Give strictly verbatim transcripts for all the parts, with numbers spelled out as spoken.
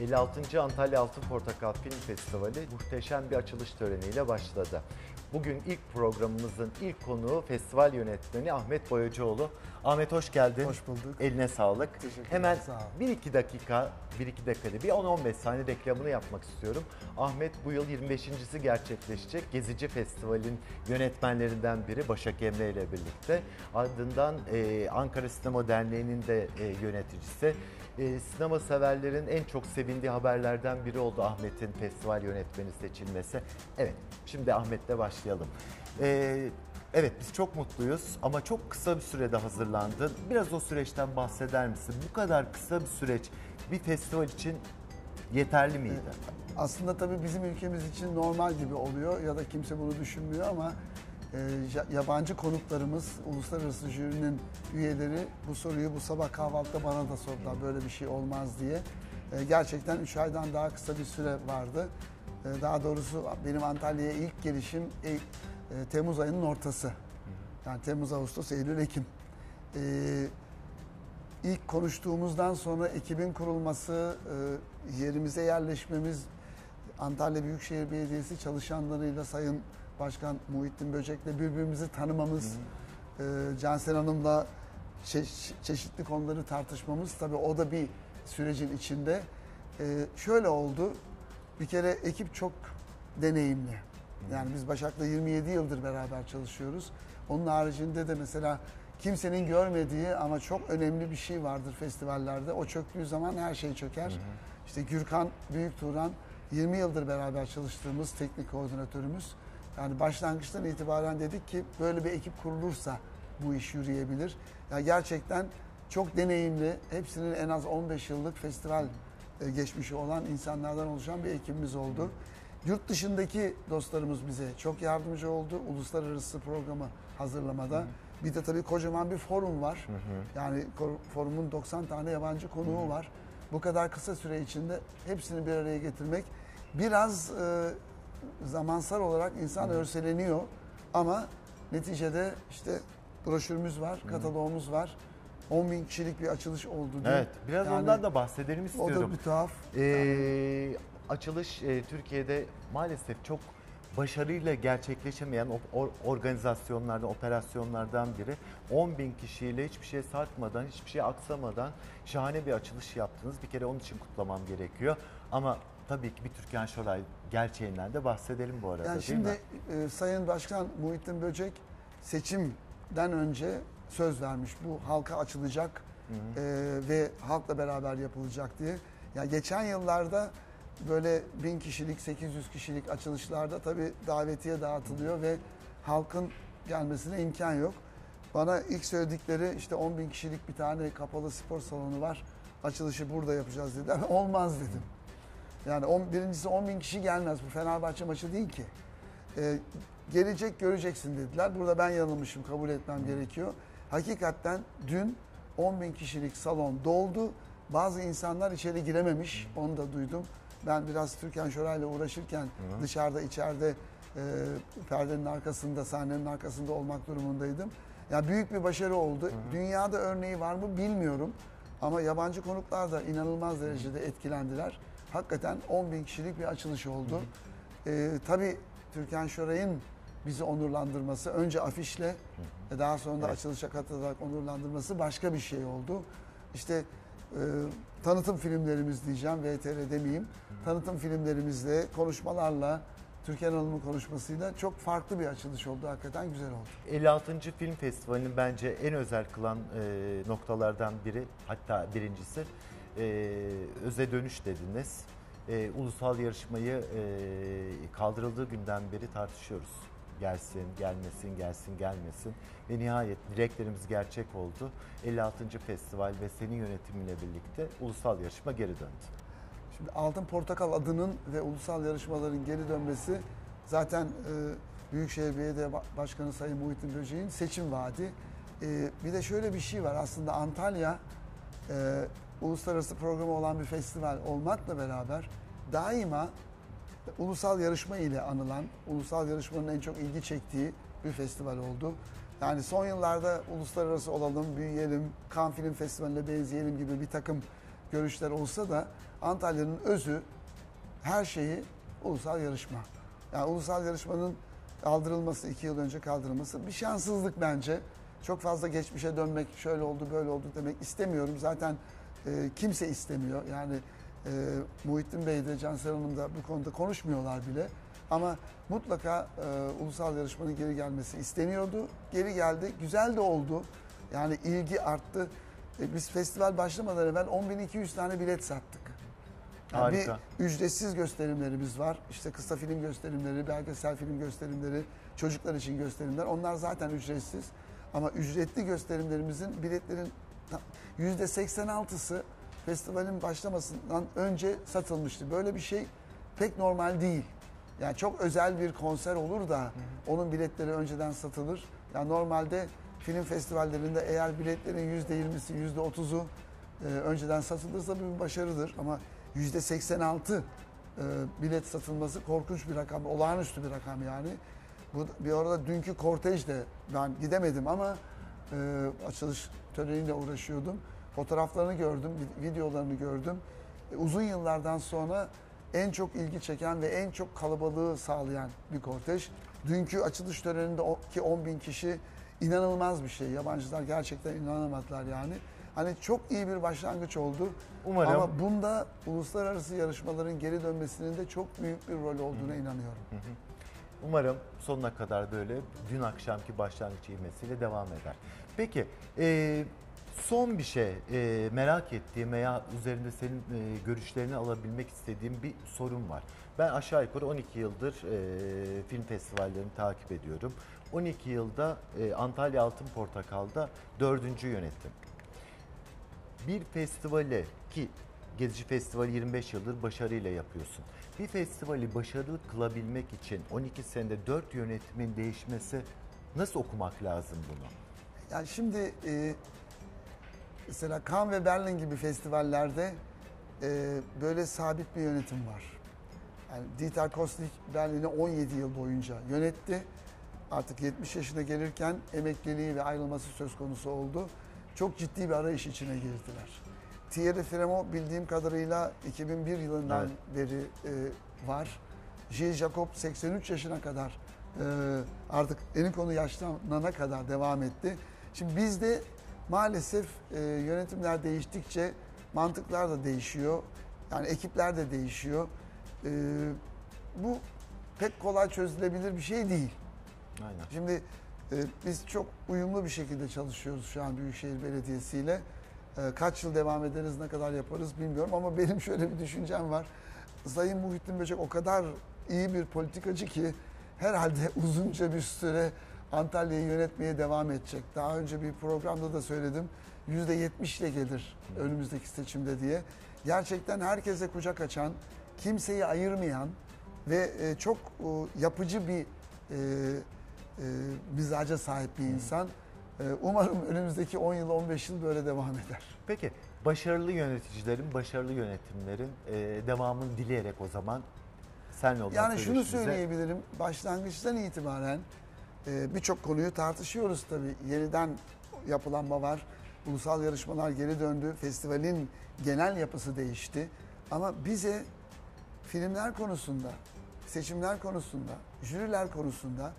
elli altıncı Antalya Altın Portakal Film Festivali muhteşem bir açılış töreniyle başladı. Bugün ilk programımızın ilk konuğu festival yönetmeni Ahmet Boyacıoğlu. Ahmet hoş geldin. Hoş bulduk. Eline sağlık. Teşekkür Hemen bir iki dakika, bir iki dakikada bir on on beş saniye reklamını yapmak istiyorum. Ahmet bu yıl yirmi beşincisi gerçekleşecek Gezici Festival'in yönetmenlerinden biri Başak Emre ile birlikte. Ardından e, Ankara Sinema Derneği'nin de e, yöneticisi. E, sinema severlerin en çok sevindiği haberlerden biri oldu Ahmet'in festival yönetmeni seçilmesi. Evet, şimdi Ahmet'le başlayalım. E, evet, biz çok mutluyuz ama çok kısa bir sürede hazırlandın. Biraz o süreçten bahseder misin? Bu kadar kısa bir süreç bir festival için yeterli miydi? E, aslında tabii bizim ülkemiz için normal gibi oluyor ya da kimse bunu düşünmüyor ama e, yabancı konuklarımız, uluslararası jürinin üyeleri bu soruyu bu sabah kahvaltıda bana da sordular. Böyle bir şey olmaz diye. E, gerçekten üç aydan daha kısa bir süre vardı. E, daha doğrusu benim Antalya'ya ilk gelişim e, e, Temmuz ayının ortası. Yani Temmuz, Ağustos, Eylül, Ekim. E, İlk konuştuğumuzdan sonra ekibin kurulması, yerimize yerleşmemiz, Antalya Büyükşehir Belediyesi çalışanlarıyla Sayın Başkan Muhittin Böcek'le birbirimizi tanımamız, hmm. Cansel Hanım'la çe çeşitli konuları tartışmamız, tabii o da bir sürecin içinde. Şöyle oldu, bir kere ekip çok deneyimli. Yani biz Başak'la yirmi yedi yıldır beraber çalışıyoruz. Onun haricinde de mesela kimsenin görmediği ama çok önemli bir şey vardır festivallerde. O çöktüğü zaman her şey çöker. Hı hı. İşte Gürkan, Büyük Turan, yirmi yıldır beraber çalıştığımız teknik koordinatörümüz. Yani başlangıçtan itibaren dedik ki böyle bir ekip kurulursa bu iş yürüyebilir. Ya gerçekten çok deneyimli, hepsinin en az on beş yıllık festival geçmişi olan insanlardan oluşan bir ekibimiz oldu. Hı hı. Yurt dışındaki dostlarımız bize çok yardımcı oldu. Uluslararası programı hazırlamada. Hı hı. Bir de tabii kocaman bir forum var. Hı hı. Yani forumun doksan tane yabancı konuğu hı hı. var. Bu kadar kısa süre içinde hepsini bir araya getirmek biraz e, zamansal olarak insan hı hı. örseleniyor. Ama neticede işte broşürümüz var, hı hı. kataloğumuz var. on bin kişilik bir açılış oldu. Evet, biraz yani, ondan da bahsedelim istiyorum. O da bir tuhaf. Ee, yani. Açılış e, Türkiye'de maalesef çok başarıyla gerçekleşemeyen organizasyonlardan, operasyonlardan biri. on bin kişiyle hiçbir şey sarkmadan, hiçbir şey aksamadan şahane bir açılış yaptınız. Bir kere onun için kutlamam gerekiyor. Ama tabii ki bir Türkan Şoray gerçeğinden de bahsedelim bu arada, yani şimdi, değil mi? Şimdi e, Sayın Başkan Muhittin Böcek seçimden önce söz vermiş. Bu halka açılacak e, ve halkla beraber yapılacak diye. Yani geçen yıllarda böyle bin kişilik, sekiz yüz kişilik açılışlarda tabii davetiye dağıtılıyor ve halkın gelmesine imkan yok. Bana ilk söyledikleri işte on bin kişilik bir tane kapalı spor salonu var. Açılışı burada yapacağız dediler. Olmaz dedim. Yani on, birincisi on bin kişi gelmez. Bu Fenerbahçe maçı değil ki. Ee, gelecek göreceksin dediler. Burada ben yanılmışım. Kabul etmem gerekiyor. Hakikaten dün on bin kişilik salon doldu. Bazı insanlar içeri girememiş. Onu da duydum. Ben biraz Türkan Şoray'la uğraşırken Hı. dışarıda, içeride, e, perdenin arkasında, sahnenin arkasında olmak durumundaydım. Yani büyük bir başarı oldu. Hı. Dünyada örneği var mı bilmiyorum. Ama yabancı konuklar da inanılmaz derecede etkilendiler. Hakikaten on bin kişilik bir açılış oldu. E, tabii Türkan Şoray'ın bizi onurlandırması, önce afişle, Hı. daha sonra da evet. açılışa katılarak onurlandırması başka bir şey oldu. İşte... E, tanıtım filmlerimiz diyeceğim, V T R demeyeyim. Hı. Tanıtım filmlerimizle, konuşmalarla, Türkan Hanım'ın konuşmasıyla çok farklı bir açılış oldu. Hakikaten güzel oldu. elli altıncı Film Festivali'nin bence en özel kılan e, noktalardan biri, hatta birincisi, e, öze dönüş dediniz. E, ulusal yarışmayı e, kaldırıldığı günden beri tartışıyoruz. Gelsin, gelmesin, gelsin, gelmesin ve nihayet dileklerimiz gerçek oldu. elli altıncı Festival ve senin yönetiminle birlikte ulusal yarışma geri döndü. Şimdi Altın Portakal adının ve ulusal yarışmaların geri dönmesi zaten e, Büyükşehir Belediye Başkanı Sayın Muhittin Böcek'in seçim vaadi. E, bir de şöyle bir şey var aslında Antalya e, uluslararası programı olan bir festival olmakla beraber daima ulusal yarışma ile anılan, ulusal yarışmanın en çok ilgi çektiği bir festival oldu. Yani son yıllarda uluslararası olalım, büyüyelim, Cannes Film Festivali'ne benzeyelim gibi bir takım görüşler olsa da Antalya'nın özü, her şeyi ulusal yarışma. Yani ulusal yarışmanın kaldırılması, iki yıl önce kaldırılması bir şanssızlık bence. Çok fazla geçmişe dönmek, şöyle oldu, böyle oldu demek istemiyorum. Zaten e, kimse istemiyor. Yani e, Muhittin Bey de, Cansel Hanım da bu konuda konuşmuyorlar bile. Ama mutlaka e, ulusal yarışmanın geri gelmesi isteniyordu. Geri geldi, güzel de oldu. Yani ilgi arttı. E, biz festival başlamadan evvel on bin iki yüz tane bilet sattık. Yani bir ücretsiz gösterimlerimiz var. İşte kısa film gösterimleri, belgesel film gösterimleri, çocuklar için gösterimler. Onlar zaten ücretsiz. Ama ücretli gösterimlerimizin biletlerin yüzde seksen altısı festivalin başlamasından önce satılmıştı. Böyle bir şey pek normal değil. Yani çok özel bir konser olur da onun biletleri önceden satılır. Yani normalde film festivallerinde eğer biletlerin yüzde yirmisi, yüzde otuzu e, önceden satılırsa bir başarıdır. Ama yüzde seksen altı e, bilet satılması korkunç bir rakam, olağanüstü bir rakam yani. Bu, bir arada dünkü kortejde ben gidemedim ama e, açılış töreniyle uğraşıyordum. Fotoğraflarını gördüm, videolarını gördüm. E, uzun yıllardan sonra en çok ilgi çeken ve en çok kalabalığı sağlayan bir kortej. Dünkü açılış törenindeki on bin kişi inanılmaz bir şey. Yabancılar gerçekten inanamadılar yani. Hani çok iyi bir başlangıç oldu. Umarım. Ama bunda uluslararası yarışmaların geri dönmesinin de çok büyük bir rol olduğuna Hı-hı. inanıyorum. Hı-hı. Umarım sonuna kadar böyle dün akşamki başlangıç ivmesiyle devam eder. Peki e, son bir şey e, merak ettiğim veya üzerinde senin e, görüşlerini alabilmek istediğim bir sorun var. Ben aşağı yukarı on iki yıldır e, film festivallerini takip ediyorum. on iki yılda e, Antalya Altın Portakal'da dördüncü yönettim. Bir festivale ki Gezici Festivali yirmi beş yıldır başarıyla yapıyorsun. Bir festivali başarılı kılabilmek için on iki senede dört yönetmenin değişmesi, nasıl okumak lazım bunu? Yani şimdi e, mesela Cannes ve Berlin gibi festivallerde e, böyle sabit bir yönetim var. Yani Dieter Kosnik Berlin'i on yedi yıl boyunca yönetti. Artık yetmiş yaşına gelirken emekliliği ve ayrılması söz konusu oldu. Çok ciddi bir arayış içine girdiler. Thierry Fremaux bildiğim kadarıyla iki bin bir yılından evet. beri e, var. Jacob seksen üç yaşına kadar e, artık en konu yaşlanana kadar devam etti. Şimdi bizde maalesef e, yönetimler değiştikçe mantıklar da değişiyor. Yani ekipler de değişiyor. E, bu pek kolay çözülebilir bir şey değil. Aynen. Şimdi e, biz çok uyumlu bir şekilde çalışıyoruz şu an Büyükşehir Belediyesi ile. Kaç yıl devam ederiz, ne kadar yaparız bilmiyorum ama benim şöyle bir düşüncem var. Sayın Muhittin Böcek o kadar iyi bir politikacı ki herhalde uzunca bir süre Antalya'yı yönetmeye devam edecek. Daha önce bir programda da söyledim, yüzde yetmiş ile gelir önümüzdeki seçimde diye. Gerçekten herkese kucak açan, kimseyi ayırmayan ve çok yapıcı bir mizaca sahip bir insan. Umarım önümüzdeki on yıl, on beş yıl böyle devam eder. Peki, başarılı yöneticilerin, başarılı yönetimlerin e, devamını dileyerek o zaman senle olan yani şunu söyleyebilirim, başlangıçtan itibaren e, birçok konuyu tartışıyoruz tabii. Yeniden yapılanma var, ulusal yarışmalar geri döndü, festivalin genel yapısı değişti. Ama bize filmler konusunda, seçimler konusunda, jüriler konusunda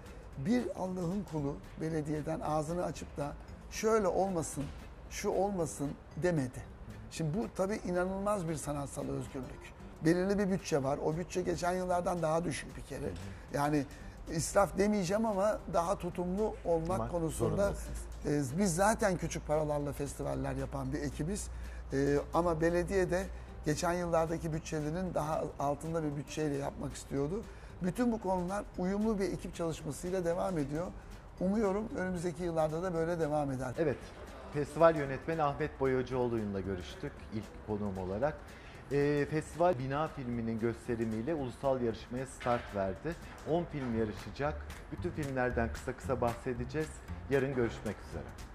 bir Allah'ın kulu belediyeden ağzını açıp da şöyle olmasın, şu olmasın demedi. Şimdi bu tabii inanılmaz bir sanatsal özgürlük. Belirli bir bütçe var. O bütçe geçen yıllardan daha düşük bir kere. Yani israf demeyeceğim ama daha tutumlu olmak Bak, konusunda e, biz zaten küçük paralarla festivaller yapan bir ekibiz. E, ama belediye de geçen yıllardaki bütçelerin daha altında bir bütçeyle yapmak istiyordu. Bütün bu konular uyumlu bir ekip çalışmasıyla devam ediyor. Umuyorum önümüzdeki yıllarda da böyle devam eder. Evet, festival yönetmeni Ahmet Boyacıoğlu'yla görüştük ilk konuğum olarak. E, festival Bina filminin gösterimiyle ulusal yarışmaya start verdi. on film yarışacak. Bütün filmlerden kısa kısa bahsedeceğiz. Yarın görüşmek üzere.